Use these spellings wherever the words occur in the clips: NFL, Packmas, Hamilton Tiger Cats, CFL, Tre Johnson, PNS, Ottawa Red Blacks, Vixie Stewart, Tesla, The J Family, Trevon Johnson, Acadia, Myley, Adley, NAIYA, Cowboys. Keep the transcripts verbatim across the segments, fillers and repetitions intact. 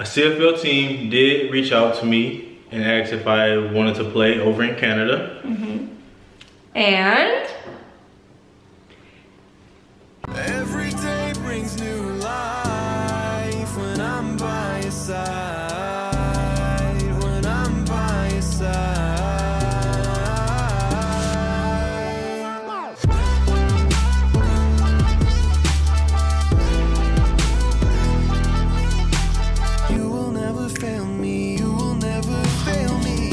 A C F L team did reach out to me and asked if I wanted to play over in Canada. Mm-hmm. And every day brings new life when I'm by your side, when I'm by your side. You will never fail me, you will never fail me.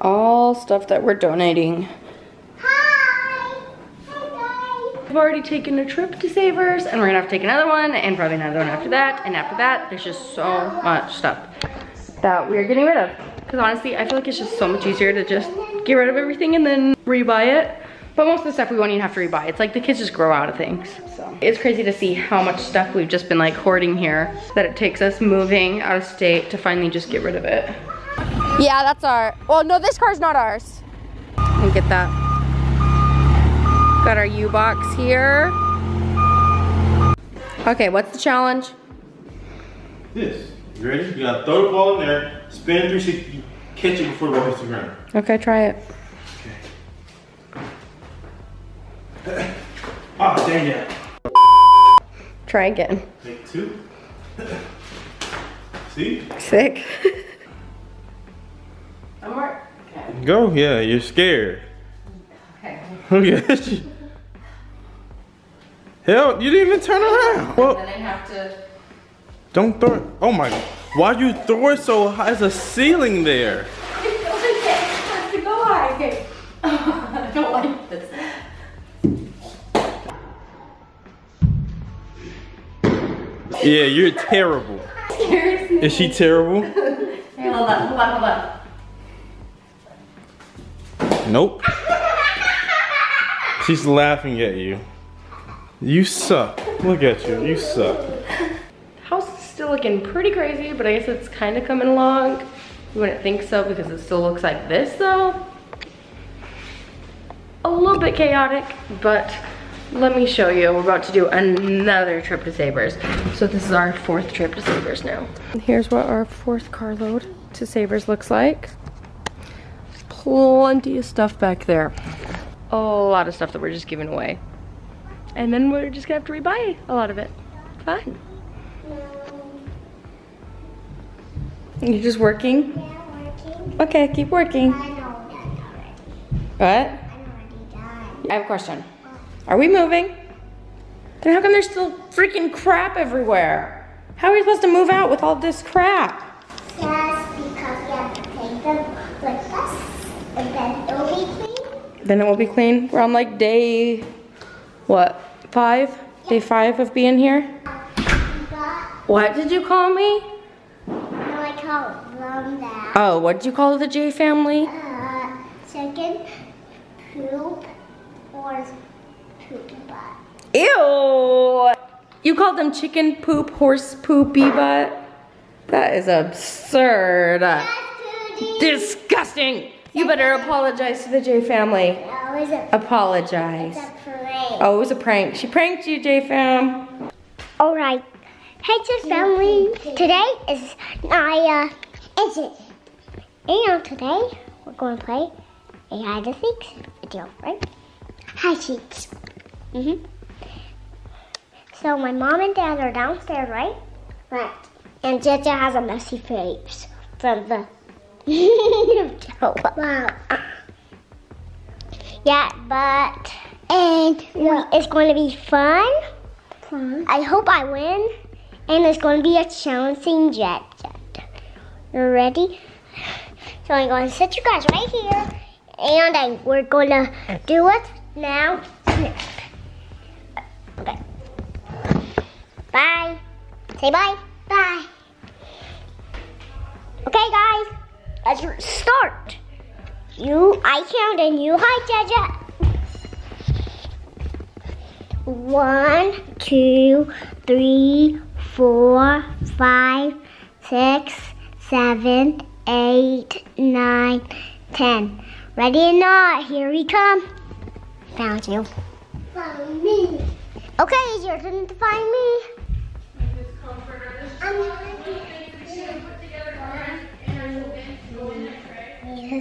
All stuff that we're donating. We've already taken a trip to Savers, and we're gonna have to take another one, and probably another one after that, and after that, there's just so much stuff that we're getting rid of. Because honestly, I feel like it's just so much easier to just get rid of everything and then rebuy it. But most of the stuff we won't even have to rebuy. It's like the kids just grow out of things. So it's crazy to see how much stuff we've just been like hoarding here, that it takes us moving out of state to finally just get rid of it. Yeah, that's our, well no, this car's not ours. Let me get that. Got our U-Box here. Okay, what's the challenge? This. You ready? You gotta throw the ball in there, spin three sixty, catch it before the ball hits the ground. Okay, try it. Okay. Ah, oh, dang it. Try again. Take two. See? Sick. I'm right. Okay. Go, yeah, you're scared. Okay. Hell, you didn't even turn around. Well, then I have to. Don't throw it. Oh my God. Why'd you throw it so high? There's a ceiling there. It doesn't have to go high. Okay. I don't like this. Yeah, you're terrible. Seriously? Is she terrible? Hey, hold on, hold on, hold on. Nope. She's laughing at you. You suck. Look at you. You suck. The house is still looking pretty crazy, but I guess it's kind of coming along. You wouldn't think so because it still looks like this though. A little bit chaotic, but let me show you. We're about to do another trip to Savers. So this is our fourth trip to Savers now. Here's what our fourth carload to Savers looks like. There's plenty of stuff back there. A lot of stuff that we're just giving away. And then we're just gonna have to rebuy a lot of it. Fun. You're just working? Yeah, I'm working. Okay, keep working. I know I'm done already. What? I'm already done. I have a question. Are we moving? Then how come there's still freaking crap everywhere? How are we supposed to move out with all this crap? Yes, because we have to take them with us and then it'll be clean. Then it will be clean. We're on like day, what, five? Day five of being here? What did you call me? No, I called them that. Oh, what did you call the J family? Uh, chicken, poop, or poopy butt. Ew! You called them chicken, poop, horse, poopy butt? That is absurd. That's disgusting! You better apologize to the J family. No, it was a apologize. It was a prank. Oh, it was a prank. She pranked you, J fam. All right. Hey, J family. Today is Naya. Is it? And today we're going to play A I to Six video, right? Hi, Cheeks. Mhm. So my mom and dad are downstairs, right? Right. And Jaja has a messy face from the. Wow. Yeah, but and yeah. We, it's going to be fun. Fun. I hope I win, and it's going to be a challenging jet. jet. You ready? So I'm going to sit you guys right here, and I, we're going to do it now. Okay. Bye. Say bye. Bye. Okay, guys. Let's start. You, I count and you, hi, Jaja. One, two, three, four, five, six, seven, eight, nine, ten. Ready or not, here we come. Found you. Find me. Okay, it's your turn to find me.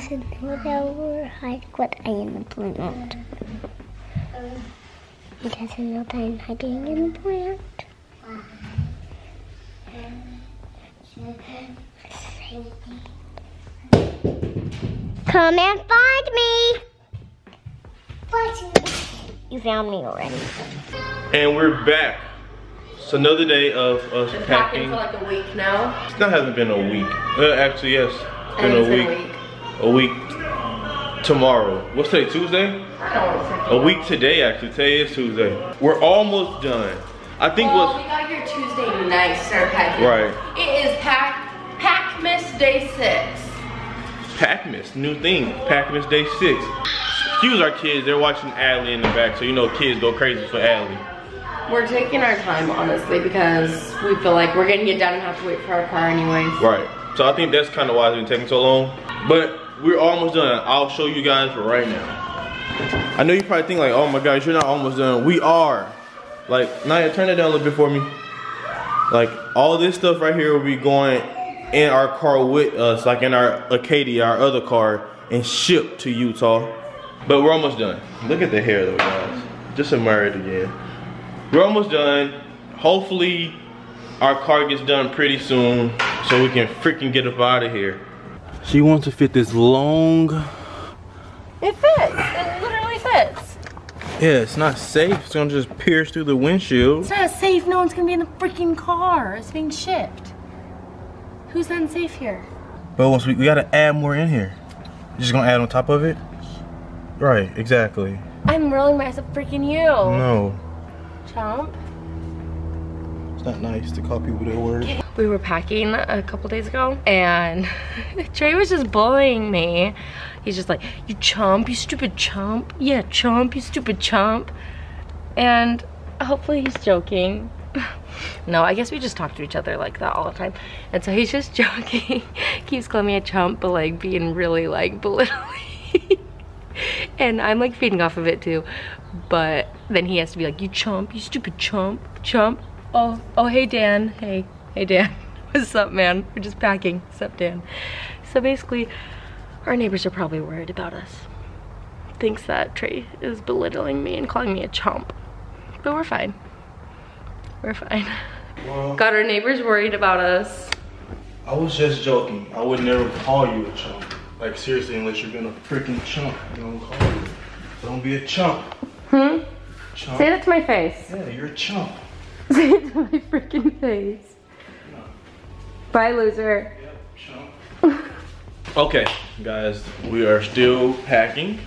listen to whatever I what I am plant. Because I know that I'm hiding in the plant. Come and find me. Find me. You found me already. And we're back. So another day of us been packing. packing for like a week now. It hasn't been a week. Uh, actually, yes. It's been, a, it's week. been a week. A week tomorrow. What's today? Tuesday? I don't want to a week today, actually. Today is Tuesday. We're almost done. I think well, what's... we got your Tuesday night, sir, packing. Right. It is pack, Packmas Day six. Packmas, new thing. Packmas Day six. Excuse our kids. They're watching Adley in the back, so you know kids go crazy for Adley. We're taking our time, honestly, because we feel like we're gonna get done and have to wait for our car anyways. Right. So I think that's kind of why it's been taking so long. But we're almost done. I'll show you guys for right now. I know you probably think like, oh my gosh, you're not almost done. We are. Like, Naya, turn it down a little bit for me. Like, all this stuff right here will be going in our car with us, like in our Acadia, our other car, and shipped to Utah. But we're almost done. Look at the hair though, guys. Just admire it again. We're almost done. Hopefully, our car gets done pretty soon so we can freaking get up out of here. She wants to fit this long. It fits. It literally fits. Yeah, it's not safe. It's gonna just pierce through the windshield. It's not safe. No one's gonna be in the freaking car. It's being shipped. Who's unsafe here? But once we, we gotta add more in here. You're just gonna add on top of it? Right, exactly. I'm rolling myself freaking you. No. Chomp. It's not nice to call people their words. We were packing a couple days ago and Trey was just bullying me. He's just like, you chomp, you stupid chomp. Yeah, chomp, you stupid chomp. And hopefully he's joking. No, I guess we just talk to each other like that all the time. And so he's just joking. Keeps calling me a chomp, but like being really like belittling. And I'm like feeding off of it too, but then he has to be like, you chomp, you stupid chomp, chomp. Oh, oh, hey Dan, hey, hey Dan. What's up, man? We're just packing. What's up, Dan? So basically, our neighbors are probably worried about us. Thinks that Trey is belittling me and calling me a chomp, but we're fine. We're fine. Well, got our neighbors worried about us. I was just joking. I would never call you a chomp. Like seriously, unless you're being a freaking chump, you don't call it. Don't be a chump. Hmm? Chump. Say that to my face. Yeah, you're a chump. Say it to my freaking face. No. Bye, loser. Yep, chump. Okay, guys, we are still packing.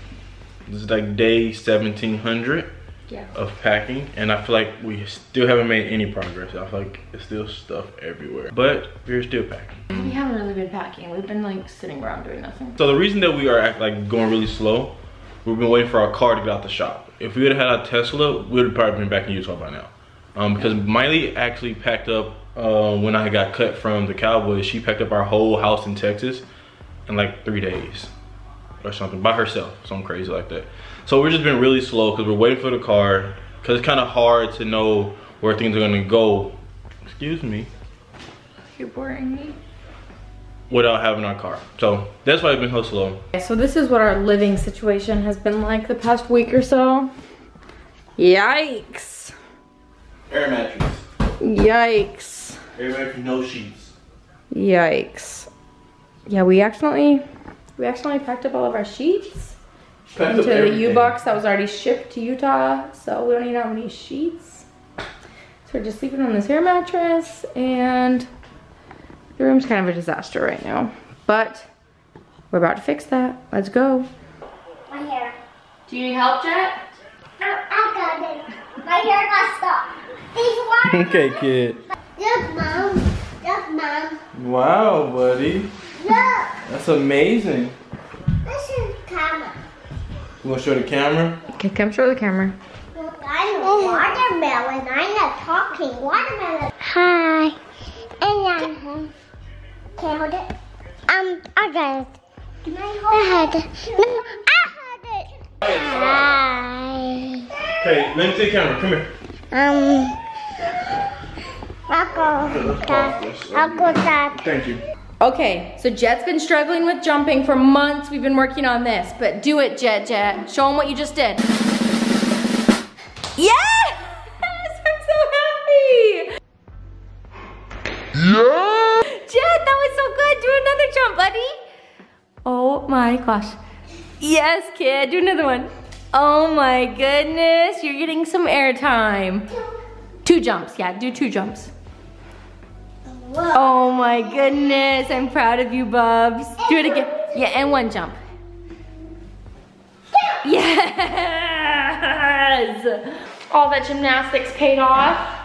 This is like day seventeen hundred yeah. of packing, and I feel like we still haven't made any progress. I feel like it's still stuff everywhere, but we're still packing. We haven't really been packing. We've been like sitting around doing nothing. So the reason that we are like going really slow, we've been waiting for our car to get out the shop. If we would have had a Tesla, we would have probably been back in Utah by now. Um, because Miley actually packed up uh, when I got cut from the Cowboys. She packed up our whole house in Texas in like three days or something by herself, something crazy like that. So we've just been really slow because we're waiting for the car. Because it's kind of hard to know where things are gonna go. Excuse me. You're boring me. Without having our car. So that's why I've been so slow. So this is what our living situation has been like the past week or so. Yikes. Air mattress. Yikes. Air mattress, no sheets. Yikes. Yeah, we accidentally, we accidentally packed up all of our sheets. Packed into the U-Box that was already shipped to Utah. So we don't even have any sheets. So we're just sleeping on this air mattress and the room's kind of a disaster right now, but we're about to fix that. Let's go. My hair. Do you need help, Jet? I, I got it. My hair got stuck. Okay, mom. Kid. Look, Mom. Look, Mom. Wow, buddy. Look. That's amazing. Let's show the camera. You want to show the camera? Okay, come show the camera. Look, I'm a watermelon. I'm not talking. Watermelon. Hi. And can I hold it? Um, I got it. Can I hold it? No, I hold it. Hi. Hey, let me see the camera. Come here. Um, I'll go. I'll go, Dad. Thank you. Okay, so Jet's been struggling with jumping for months. We've been working on this, but do it, Jet, Jet. Show them what you just did. Yes! I'm so happy! Yeah! Jet, that was so good. Do another jump, buddy. Oh my gosh. Yes, kid, do another one. Oh my goodness, you're getting some air time. Two jumps, yeah, do two jumps. Whoa. Oh my goodness, I'm proud of you, Bubs. Do it again. Yeah, and one jump. Yes! All that gymnastics paid off.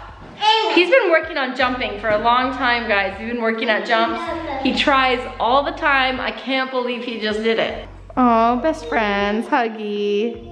He's been working on jumping for a long time, guys. He's been working at jumps. He tries all the time. I can't believe he just did it. Oh, best friends, huggy.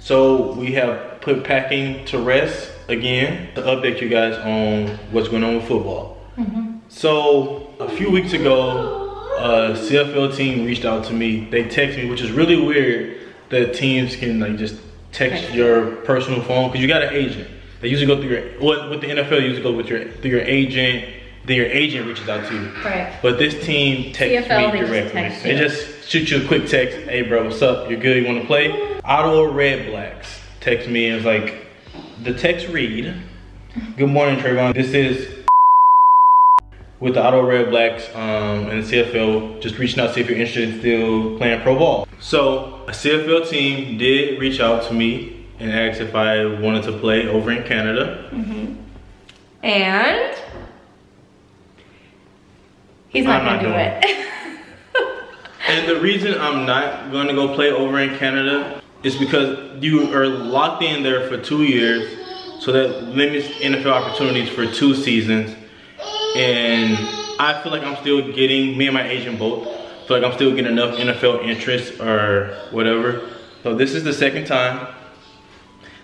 So we have put packing to rest again to update you guys on what's going on with football. Mm-hmm. So a few weeks ago, a C F L team reached out to me. They texted me, which is really weird that teams can like just text your personal phone because you got an agent. They usually go through your, what with the N F L, you usually go with your through your agent. Then your agent reaches out to you. Right. But this team texts C F L, me directly. Just text they just shoot you a quick text. Hey bro, what's up? You good? You want to play? Ottawa Red Blacks text me and was like, the text read, good morning Trevon. This is with the Ottawa Red Blacks um, and the C F L. Just reaching out to see if you're interested in still playing pro ball. So a C F L team did reach out to me and asked if I wanted to play over in Canada. Mm-hmm. And? He's not, not gonna not do it. And the reason I'm not gonna go play over in Canada is because you are locked in there for two years, so that limits N F L opportunities for two seasons. And I feel like I'm still getting, me and my agent both, feel like I'm still getting enough N F L interest or whatever. So this is the second time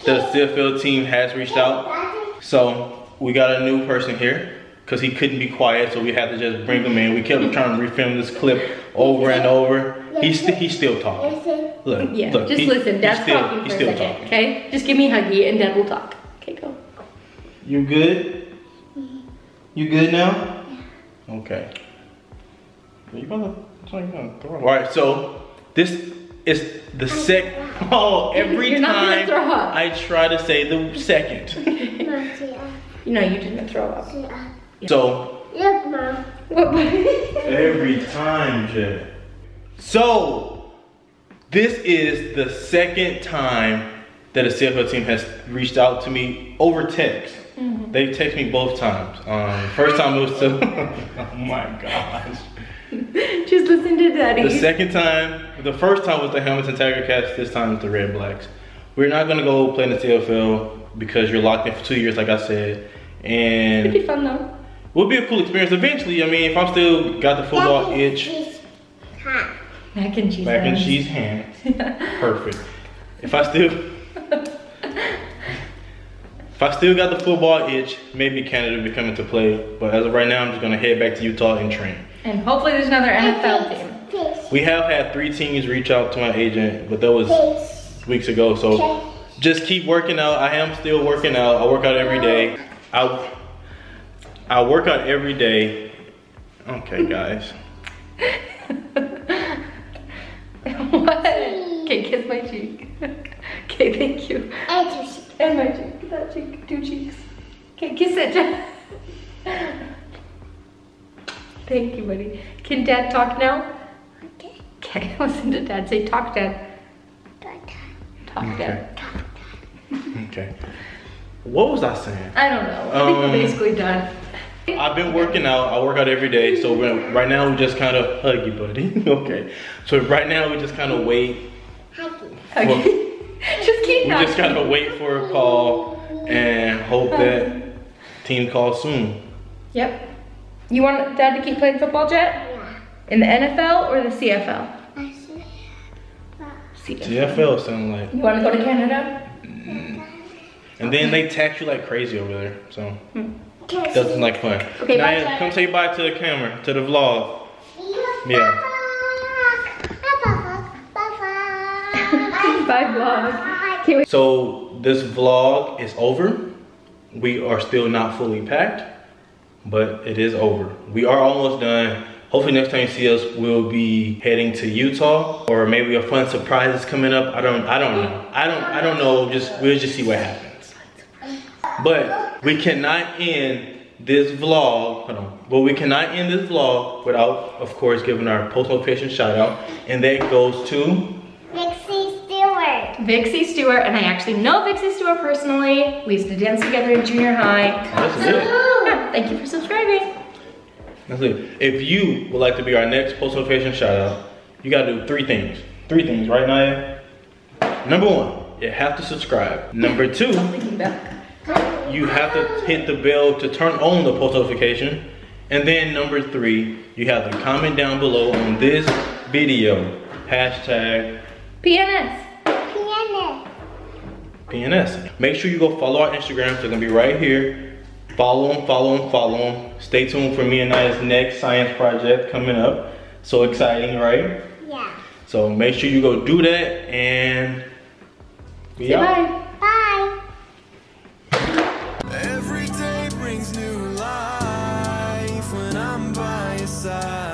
that a C F L team has reached out. So we got a new person here, because he couldn't be quiet, so we had to just bring him in. We kept trying to refilm this clip over and over. He's, st he's still talking. Look, yeah, look, just he, listen, Dad's still, talking for still a second, okay? Just give me a huggy and Dad will talk. Okay, go. You good? You good now? Okay. You gonna, gonna throw All right, so this is the sec, oh, every You're time throw up. I try to say the second. Okay. No, you didn't throw up. So, look, Mom. Every time, Jet. So, this is the second time that a C F L team has reached out to me over text. Mm-hmm. They texted me both times. Um, first time it was to, oh my gosh. Just listen to Daddy. The second time, the first time was the Hamilton Tiger Cats. This time it's the Red Blacks. We're not gonna go play in the C F L because you're locked in for two years, like I said. And it'd be fun though. Would be a cool experience eventually. I mean, if I'm still got the football itch. Mac and cheese. Mac and cheese hands. Perfect. If I still, if I still got the football itch, maybe Canada will be coming to play. But as of right now, I'm just gonna head back to Utah and train. And hopefully there's another N F L team. We have had three teams reach out to my agent, but that was weeks ago. So just keep working out. I am still working out. I work out every day. I. I work out every day. Okay, guys. What? Okay, kiss my cheek. Okay, thank you. And your cheek. And my cheek. That cheek. Two cheeks. Okay, kiss it. Thank you, buddy. Can Dad talk now? Okay. Okay, listen to Dad. Say, talk, Dad. Talk, Dad. Talk, Dad. Talk, Dad. Okay. What was I saying? I don't know. I think um, we're basically done. I've been working out. I work out every day. So we're, right now we just kind of hug you, buddy. Okay. So right now we just kind of wait. Huggy. Huggy. Just keep. We just kind of wait for a call and hope that team calls soon. Yep. You want Dad to keep playing football, Jet? Yeah. In the N F L or the C F L? C F L sounds like. You want to go to Canada? And then they tax you like crazy over there, so doesn't like fun. Okay, Naya, bye, come say bye to the camera, to the vlog. Yeah. Bye vlog. Can't wait. So this vlog is over. We are still not fully packed. but it is over. We are almost done. Hopefully next time you see us, we'll be heading to Utah, or maybe a fun surprise is coming up. I don't, I don't know. I don't, I don't know. Just we'll just see what happens. But we cannot end this vlog. Hold on. But we cannot end this vlog without, of course, giving our post notification shout out, and that goes to Vixie Stewart. Vixie Stewart, and I actually know Vixie Stewart personally. We used to dance together in junior high. That's it. Yeah, thank you for subscribing. That's it. If you would like to be our next post notification shout out, you gotta do three things. Three things, right, Naya? Number one, you have to subscribe. Number two, you have to hit the bell to turn on the post notification. And then number three, you have to comment down below on this video. Hashtag P N S. P N S. P N S. Make sure you go follow our Instagrams. They're gonna be right here. Follow them, follow them, follow them. Stay tuned for me and Naya's next science project coming up. So exciting, right? Yeah. So make sure you go do that and be Say out. Bye. Bye. Every day brings new life when I'm by your side.